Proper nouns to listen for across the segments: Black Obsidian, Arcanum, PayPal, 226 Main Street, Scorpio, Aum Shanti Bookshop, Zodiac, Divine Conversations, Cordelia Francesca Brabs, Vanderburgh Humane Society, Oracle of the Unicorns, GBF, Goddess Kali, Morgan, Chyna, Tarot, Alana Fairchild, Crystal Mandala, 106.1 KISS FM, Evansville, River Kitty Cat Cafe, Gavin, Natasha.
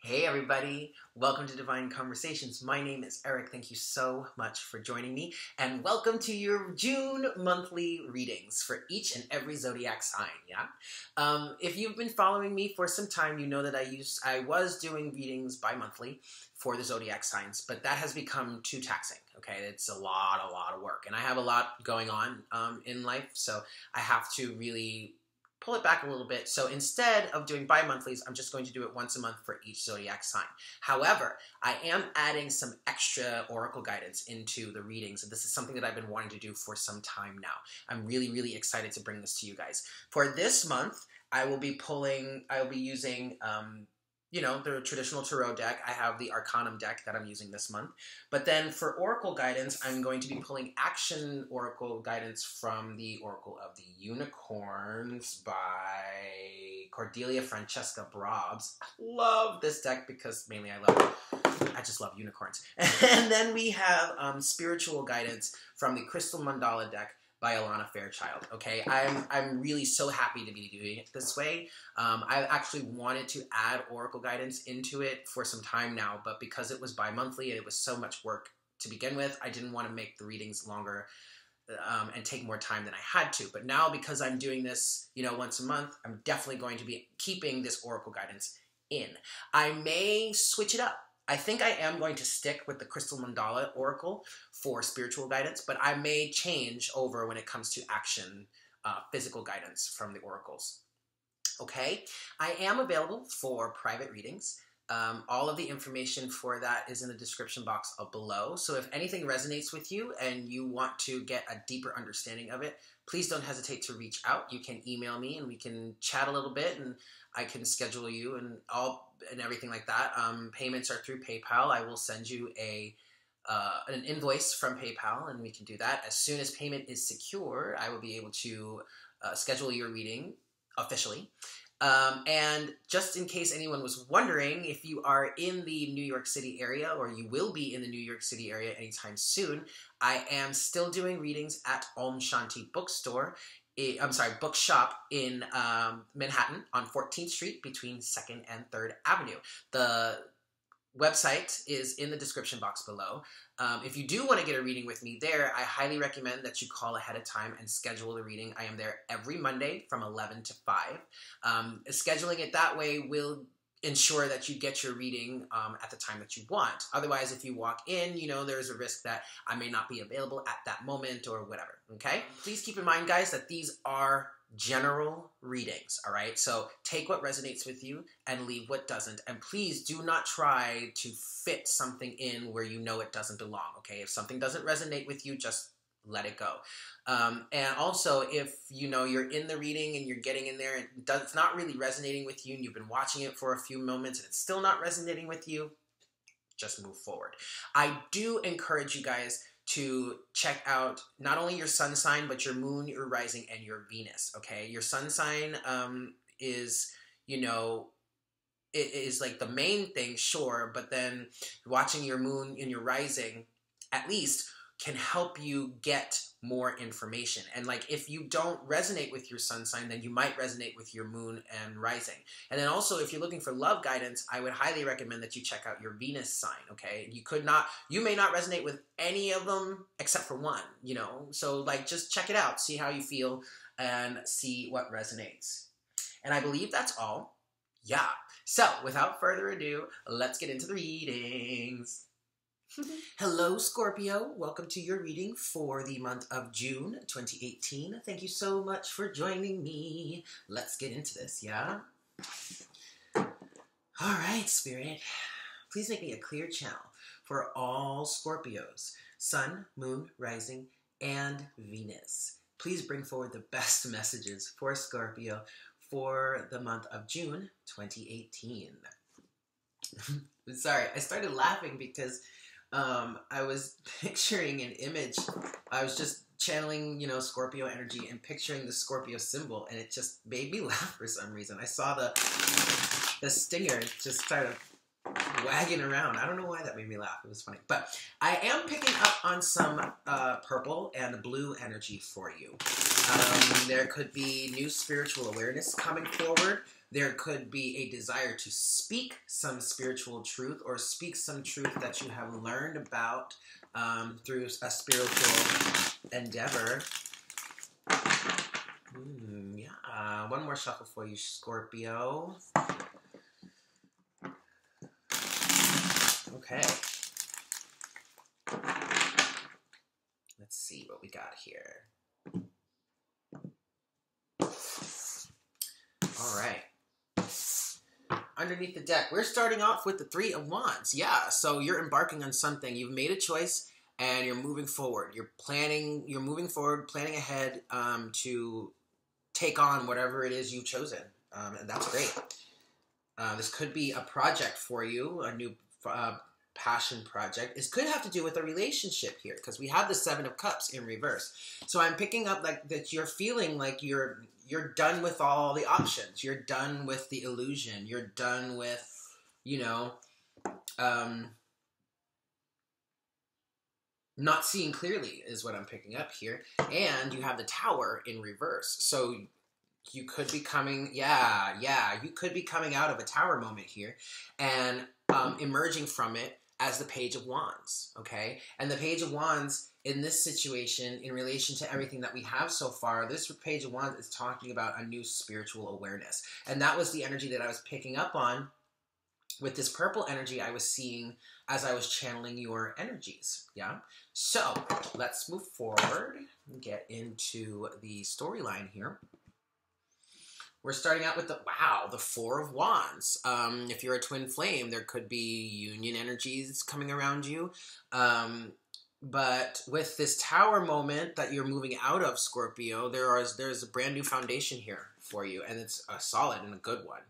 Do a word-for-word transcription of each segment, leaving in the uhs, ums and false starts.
Hey everybody, welcome to Divine Conversations. My name is Eric. Thank you so much for joining me and welcome to your June monthly readings for each and every zodiac sign, yeah? Um, if you've been following me for some time, you know that I used, I was doing readings bi-monthly for the zodiac signs, but that has become too taxing, okay? It's a lot, a lot of work and I have a lot going on um, in life, so I have to really pull it back a little bit. So instead of doing bi-monthlies, I'm just going to do it once a month for each zodiac sign. However, I am adding some extra oracle guidance into the readings, and this is something that I've been wanting to do for some time now. I'm really, really excited to bring this to you guys. For this month, I will be pulling, I will be using, um, you know, the traditional tarot deck. I have the Arcanum deck that I'm using this month. But then for oracle guidance, I'm going to be pulling action oracle guidance from the Oracle of the Unicorns by Cordelia Francesca Brabs. I love this deck because mainly I love, I just love unicorns. And then we have um, spiritual guidance from the Crystal Mandala deck by Alana Fairchild, okay? I'm, I'm really so happy to be doing it this way. Um, I actually wanted to add oracle guidance into it for some time now, but because it was bi-monthly and it was so much work to begin with, I didn't want to make the readings longer um, and take more time than I had to. But now, because I'm doing this, you know, once a month, I'm definitely going to be keeping this oracle guidance in. I may switch it up. I think I am going to stick with the Crystal Mandala Oracle for spiritual guidance, but I may change over when it comes to action, uh, physical guidance from the oracles. Okay, I am available for private readings. Um, all of the information for that is in the description box below. So if anything resonates with you and you want to get a deeper understanding of it, please don't hesitate to reach out. You can email me and we can chat a little bit and I can schedule you and all and everything like that. Um, payments are through PayPal. I will send you a uh, an invoice from PayPal and we can do that. As soon as payment is secure, I will be able to uh, schedule your reading officially. Um, and just in case anyone was wondering, if you are in the New York City area, or you will be in the New York City area anytime soon, I am still doing readings at Aum Shanti Bookstore, I'm sorry, Bookshop in um, Manhattan on fourteenth street between second and third avenue. The website is in the description box below. Um, if you do want to get a reading with me there, I highly recommend that you call ahead of time and schedule the reading. I am there every Monday from eleven to five. Um, scheduling it that way will ensure that you get your reading um, at the time that you want. Otherwise, if you walk in, you know, there's a risk that I may not be available at that moment or whatever, okay? Please keep in mind, guys, that these are general readings, all right? So take what resonates with you and leave what doesn't. And please do not try to fit something in where you know it doesn't belong, okay? If something doesn't resonate with you, just let it go. Um, and also, if you know you're in the reading and you're getting in there and it does, it's not really resonating with you and you've been watching it for a few moments and it's still not resonating with you, just move forward. I do encourage you guys to check out not only your sun sign, but your moon, your rising, and your Venus, okay? Your sun sign um, is, you know, it is like the main thing, sure, but then watching your moon and your rising, at least, can help you get more information. And like, if you don't resonate with your sun sign, then you might resonate with your moon and rising. And then also, if you're looking for love guidance, I would highly recommend that you check out your Venus sign, okay? You could not, you may not resonate with any of them except for one, you know? So like, just check it out, see how you feel and see what resonates. And I believe that's all. Yeah. So without further ado, let's get into the readings. Hello, Scorpio. Welcome to your reading for the month of June twenty eighteen. Thank you so much for joining me. Let's get into this, yeah? All right, Spirit. Please make me a clear channel for all Scorpios, Sun, Moon, Rising, and Venus. Please bring forward the best messages for Scorpio for the month of June twenty eighteen. Sorry, I started laughing because Um, I was picturing an image. I was just channeling, you know, Scorpio energy and picturing the Scorpio symbol, and it just made me laugh for some reason. I saw the the stinger just started wagging around. I don't know why that made me laugh. It was funny. But I am picking up on some uh, purple and blue energy for you. Um, there could be new spiritual awareness coming forward There could be a desire to speak some spiritual truth or speak some truth that you have learned about um, through a spiritual endeavor. Mm, yeah, one more shuffle for you, Scorpio. Okay. Let's see what we got here. All right. Underneath the deck, we're starting off with the Three of Wands. Yeah, so you're embarking on something. You've made a choice and you're moving forward. You're planning, you're moving forward, planning ahead um, to take on whatever it is you've chosen. Um, and that's great. Uh, this could be a project for you, a new uh, passion project. This could have to do with a relationship here because we have the Seven of Cups in reverse. So I'm picking up like that you're feeling like you're you're done with all the options. You're done with the illusion. You're done with, you know, um, not seeing clearly is what I'm picking up here. And you have the Tower in reverse. So you could be coming, yeah, yeah, you could be coming out of a Tower moment here and um, emerging from it as the Page of Wands, okay? And the Page of Wands in this situation, in relation to everything that we have so far, this Page of Wands is talking about a new spiritual awareness. And that was the energy that I was picking up on with this purple energy I was seeing as I was channeling your energies, yeah? So let's move forward and get into the storyline here. We're starting out with the, wow, the Four of Wands. Um, if you're a twin flame, there could be union energies coming around you. Um, but with this Tower moment that you're moving out of, Scorpio, there are, there's a brand new foundation here for you. And it's a solid and a good one,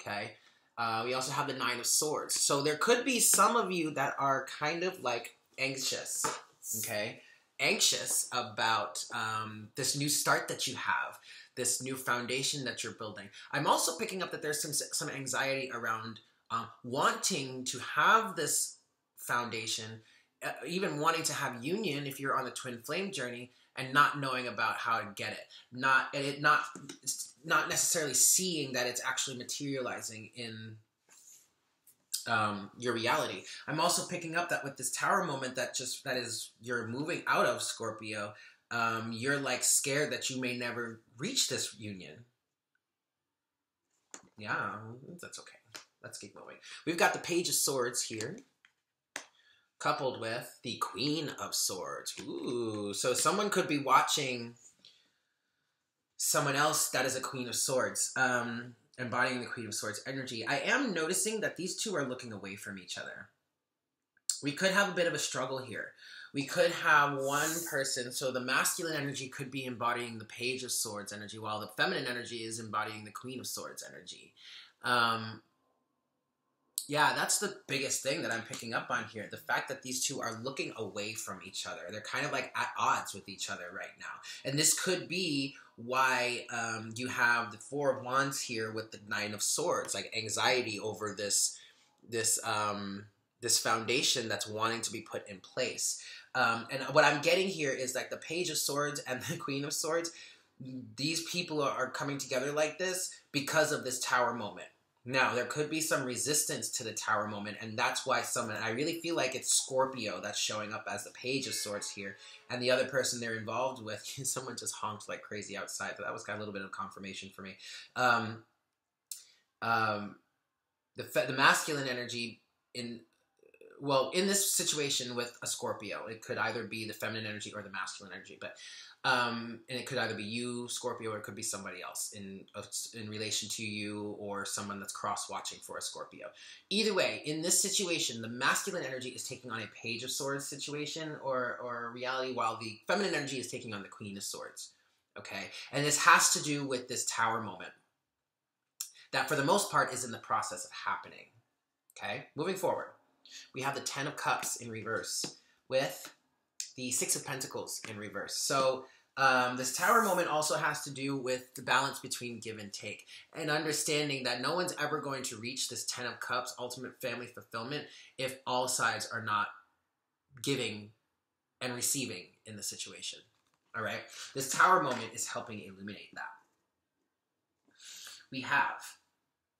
okay? Uh, we also have the Nine of Swords. So there could be some of you that are kind of like anxious, okay? Anxious about um, this new start that you have, this new foundation that you're building. I'm also picking up that there's some some anxiety around um, wanting to have this foundation, uh, even wanting to have union if you're on the twin flame journey and not knowing about how to get it, not it not not necessarily seeing that it's actually materializing in um, your reality. I'm also picking up that with this Tower moment that just that is you're moving out of, Scorpio, Um, you're like scared that you may never reach this union. Yeah, that's okay. Let's keep moving. We've got the Page of Swords here, coupled with the Queen of Swords. Ooh, so someone could be watching someone else that is a Queen of Swords, um, embodying the Queen of Swords energy. I am noticing that these two are looking away from each other. We could have a bit of a struggle here. We could have one person, so the masculine energy could be embodying the Page of Swords energy, while the feminine energy is embodying the Queen of Swords energy. Um, yeah, that's the biggest thing that I'm picking up on here. The fact that these two are looking away from each other. They're kind of like at odds with each other right now. And this could be why um, you have the Four of Wands here with the Nine of Swords, like anxiety over this, this, um, this foundation that's wanting to be put in place. Um, and what I'm getting here is like the Page of Swords and the Queen of Swords. These people are coming together like this because of this Tower moment. Now, there could be some resistance to the Tower moment, and that's why someone, I really feel like it's Scorpio that's showing up as the Page of Swords here, and the other person they're involved with, someone just honked like crazy outside, but that was kind of a little bit of confirmation for me. Um, um, the, the masculine energy in... Well, in this situation with a Scorpio, it could either be the feminine energy or the masculine energy, but um, and it could either be you, Scorpio, or it could be somebody else in in relation to you or someone that's cross-watching for a Scorpio. Either way, in this situation, the masculine energy is taking on a Page of Swords situation or, or reality, while the feminine energy is taking on the Queen of Swords, okay? And this has to do with this Tower moment that, for the most part, is in the process of happening, okay? Moving forward. We have the Ten of Cups in reverse with the Six of Pentacles in reverse. So um, this Tower moment also has to do with the balance between give and take and understanding that no one's ever going to reach this Ten of Cups ultimate family fulfillment if all sides are not giving and receiving in the situation. All right? This Tower moment is helping illuminate that. We have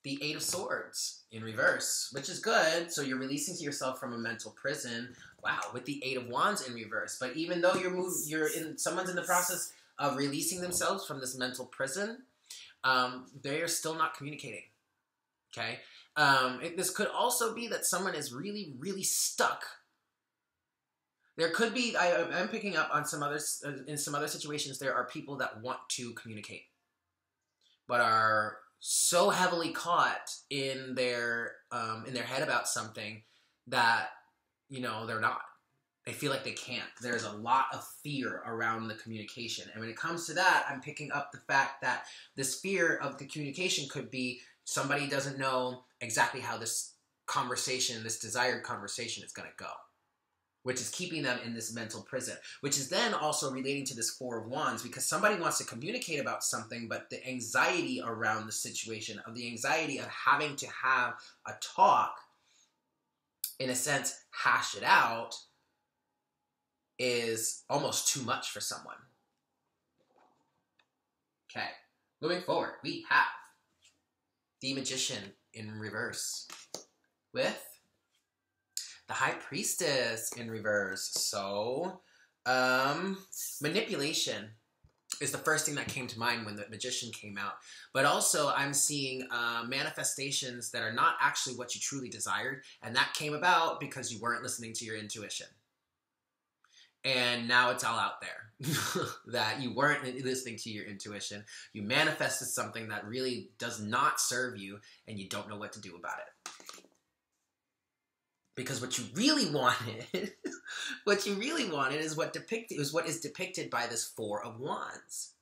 the Eight of Swords in reverse, which is good. So you're releasing yourself from a mental prison. Wow, with the Eight of Wands in reverse. But even though you're moved, you're in someone's in the process of releasing themselves from this mental prison, um, they are still not communicating. Okay, um, it, this could also be that someone is really, really stuck. There could be. I, I'm picking up on some other in some other situations. There are people that want to communicate, but are so heavily caught in their um, in their head about something that, you know, they're not. They feel like they can't. There's a lot of fear around the communication. And when it comes to that, I'm picking up the fact that this fear of the communication could be somebody doesn't know exactly how this conversation, this desired conversation is going to go, which is keeping them in this mental prison, which is then also relating to this Four of Wands, because somebody wants to communicate about something, but the anxiety around the situation, of the anxiety of having to have a talk, in a sense, hash it out, is almost too much for someone. Okay, moving forward, we have the Magician in reverse with the High Priestess in reverse. So, um, manipulation is the first thing that came to mind when the Magician came out. But also, I'm seeing uh, manifestations that are not actually what you truly desired. And that came about because you weren't listening to your intuition. And now it's all out there that you weren't listening to your intuition. You manifested something that really does not serve you, and you don't know what to do about it. Because what you really wanted, what you really wanted is what depicted is what is depicted by this Four of Wands.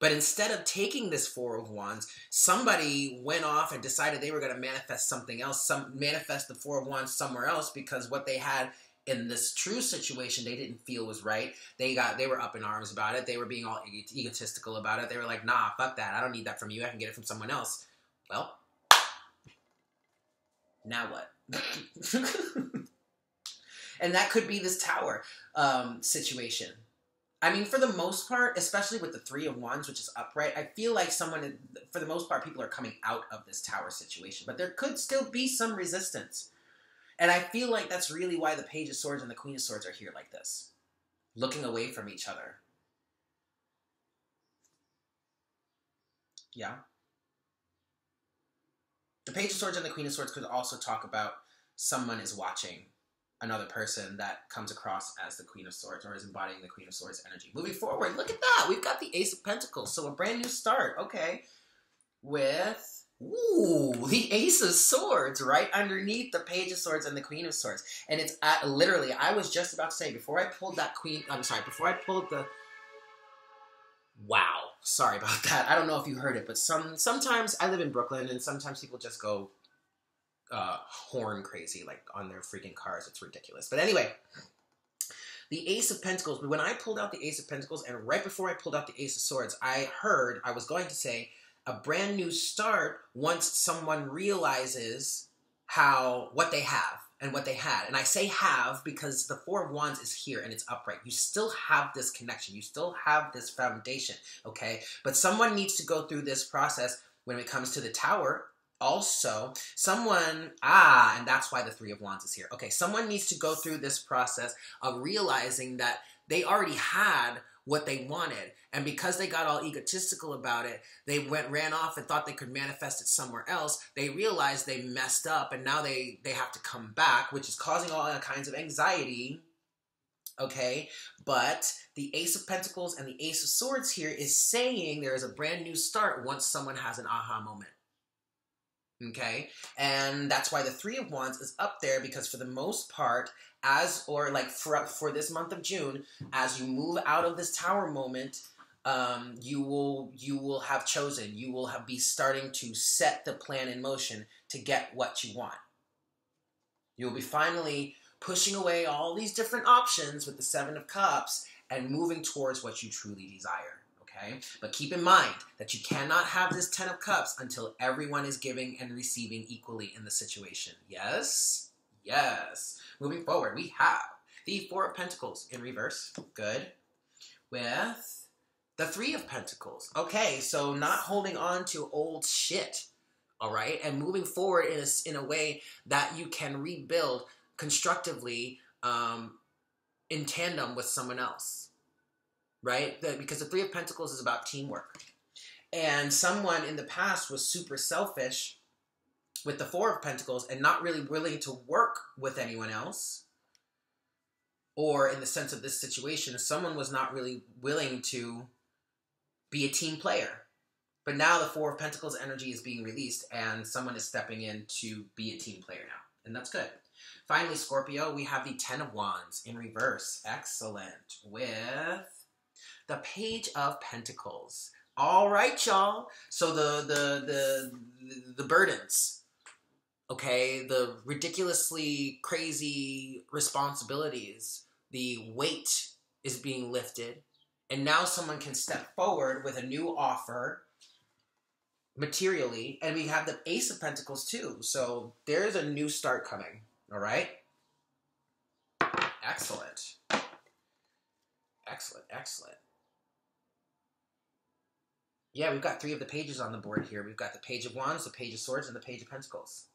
But instead of taking this Four of Wands, somebody went off and decided they were going to manifest something else, some manifest the Four of Wands somewhere else, because what they had in this true situation they didn't feel was right. They got they were up in arms about it. They were being all egotistical about it. They were like, nah, fuck that. I don't need that from you. I can get it from someone else. Well, now what? And that could be this Tower um, situation. I mean, for the most part, especially with the Three of Wands, which is upright, I feel like someone, for the most part, people are coming out of this Tower situation. But there could still be some resistance. And I feel like that's really why the Page of Swords and the Queen of Swords are here like this, looking away from each other. Yeah. The Page of Swords and the Queen of Swords could also talk about someone is watching another person that comes across as the Queen of Swords or is embodying the Queen of Swords energy. Moving forward, look at that. We've got the Ace of Pentacles, so a brand new start, okay, with, ooh, the Ace of Swords right underneath the Page of Swords and the Queen of Swords. And it's at, literally, I was just about to say, before I pulled that Queen, I'm sorry, before I pulled the, wow. Sorry about that. I don't know if you heard it, but some sometimes I live in Brooklyn, and sometimes people just go uh, horn crazy, like on their freaking cars. It's ridiculous. But anyway, the Ace of Pentacles. When I pulled out the Ace of Pentacles, and right before I pulled out the Ace of Swords, I heard I was going to say a brand new start once someone realizes how what they have and what they had. And I say have because the Four of Wands is here and it's upright. You still have this connection. You still have this foundation, okay? But someone needs to go through this process when it comes to the Tower. Also, someone, ah, and that's why the Three of Wands is here. Okay, someone needs to go through this process of realizing that they already had what they wanted. And because they got all egotistical about it, they went ran off and thought they could manifest it somewhere else. They realized they messed up, and now they, they have to come back, which is causing all kinds of anxiety, okay? But the Ace of Pentacles and the Ace of Swords here is saying there is a brand new start once someone has an aha moment, okay? And that's why the Three of Wands is up there, because for the most part, as or like for, for this month of June, as you move out of this Tower moment, um, you will you will have chosen. You will have be starting to set the plan in motion to get what you want. You'll be finally pushing away all these different options with the Seven of Cups and moving towards what you truly desire. Okay, but keep in mind that you cannot have this Ten of Cups until everyone is giving and receiving equally in the situation. Yes. Yes. Moving forward, we have the Four of Pentacles in reverse. Good. With the Three of Pentacles. Okay, so not holding on to old shit. all right? And moving forward in a, in a way that you can rebuild constructively um, in tandem with someone else, right? The, because the Three of Pentacles is about teamwork. And someone in the past was super selfish with the Four of Pentacles and not really willing to work with anyone else. Or in the sense of this situation, someone was not really willing to be a team player. But now the Four of Pentacles energy is being released and someone is stepping in to be a team player now. And that's good. Finally, Scorpio, we have the Ten of Wands in reverse. Excellent. With the Page of Pentacles. All right, y'all. So the, the, the, the burdens, okay? The ridiculously crazy responsibilities, the weight is being lifted. And now someone can step forward with a new offer materially. And we have the Ace of Pentacles too. So there's a new start coming, all right? Excellent. Excellent, excellent. Yeah, we've got three of the pages on the board here. We've got the Page of Wands, the Page of Swords, and the Page of Pentacles.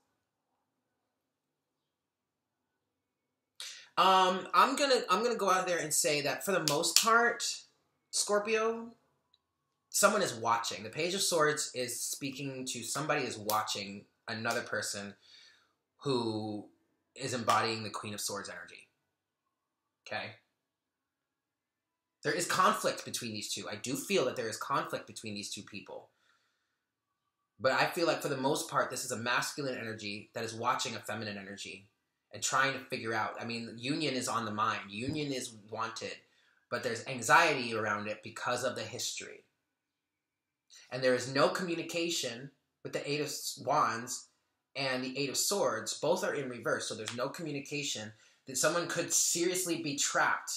Um, I'm gonna I'm gonna go out there and say that for the most part, Scorpio, someone is watching. The Page of Swords is speaking to somebody is watching another person who is embodying the Queen of Swords energy. Okay. There is conflict between these two. I do feel that there is conflict between these two people. But I feel like for the most part, this is a masculine energy that is watching a feminine energy and trying to figure out. I mean, union is on the mind. Union is wanted. But there's anxiety around it because of the history. And there is no communication with the Eight of Wands and the Eight of Swords. Both are in reverse, so there's no communication. That someone could seriously be trapped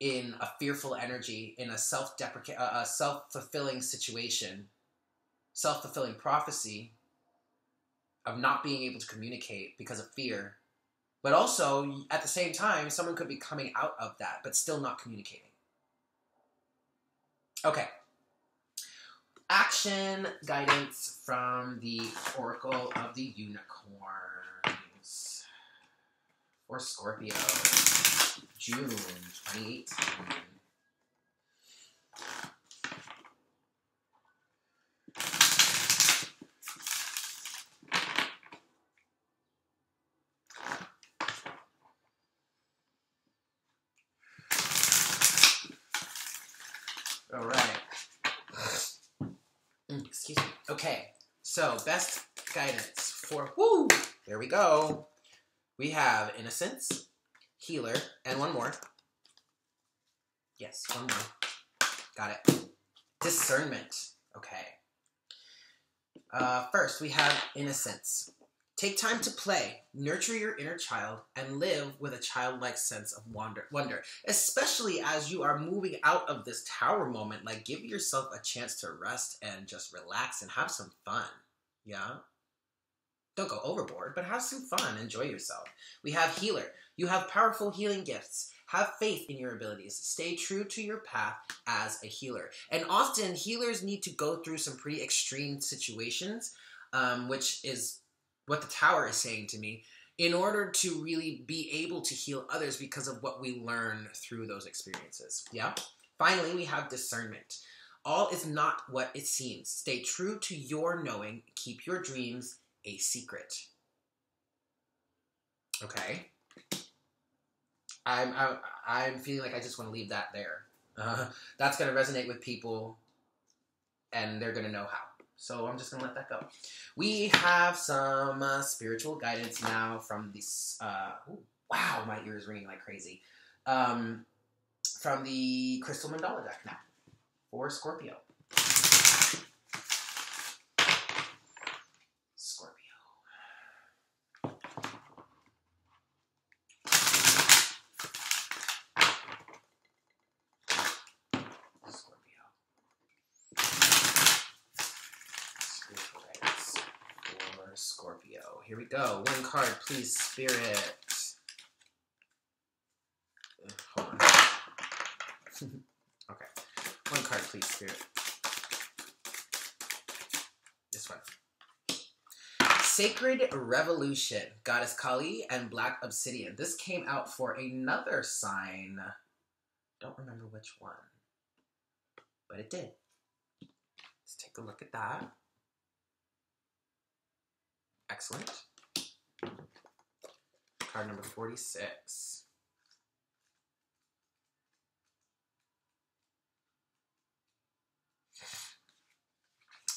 in a fearful energy, in a self-depreca- a self-fulfilling situation, self-fulfilling prophecy of not being able to communicate because of fear. But also, at the same time, someone could be coming out of that, but still not communicating. Okay. Action guidance from the Oracle of the Unicorns for Scorpio. June twenty eighteen. All right. Excuse me. Okay. So, best guidance for... Woo! There we go. We have Innocence, Healer, and one more. Yes, one more. Got it. Discernment. Okay. Uh, first, we have Innocence. Take time to play, nurture your inner child, and live with a childlike sense of wonder, wonder, especially as you are moving out of this tower moment. Like, give yourself a chance to rest and just relax and have some fun. Yeah? Don't go overboard, but have some fun. Enjoy yourself. We have Healer. You have powerful healing gifts. Have faith in your abilities. Stay true to your path as a healer. And often, healers need to go through some pretty extreme situations, um, which is what the Tower is saying to me, in order to really be able to heal others because of what we learn through those experiences. Yeah? Finally, we have Discernment. All is not what it seems. Stay true to your knowing. Keep your dreams a secret. Okay. I'm, I'm, I'm feeling like I just want to leave that there. Uh, that's going to resonate with people, and they're going to know how. So I'm just going to let that go. We have some uh, spiritual guidance now from this... Uh, ooh, wow, my ears ringing like crazy. Um, from the Crystal Mandala deck now for Scorpio. Here we go. One card, please, Spirit. Hold on. Okay. One card, please, Spirit. This one. Sacred Revolution, Goddess Kali and Black Obsidian. This came out for another sign. Don't remember which one, but it did. Let's take a look at that. Excellent. Card number forty-six.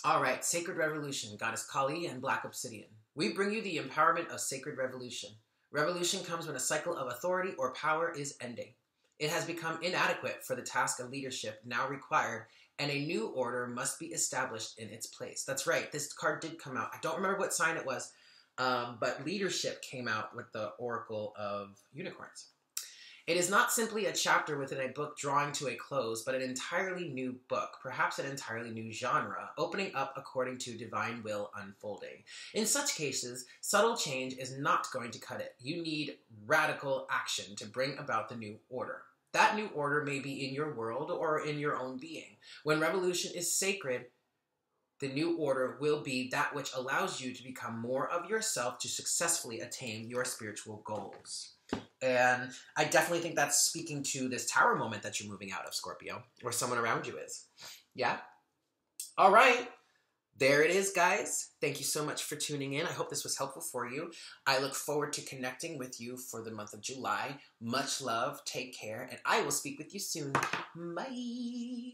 All right, Sacred Revolution, Goddess Kali and Black Obsidian. We bring you the empowerment of Sacred Revolution. Revolution comes when a cycle of authority or power is ending. It has become inadequate for the task of leadership now required, and a new order must be established in its place. That's right, this card did come out. I don't remember what sign it was, um, but leadership came out with the Oracle of Unicorns. It is not simply a chapter within a book drawing to a close, but an entirely new book, perhaps an entirely new genre, opening up according to divine will unfolding. In such cases, subtle change is not going to cut it. You need radical action to bring about the new order. That new order may be in your world or in your own being. When revolution is sacred, the new order will be that which allows you to become more of yourself to successfully attain your spiritual goals. And I definitely think that's speaking to this tower moment that you're moving out of, Scorpio, or someone around you is. Yeah? All right. There it is, guys. Thank you so much for tuning in. I hope this was helpful for you. I look forward to connecting with you for the month of July. Much love. Take care. And I will speak with you soon. Bye.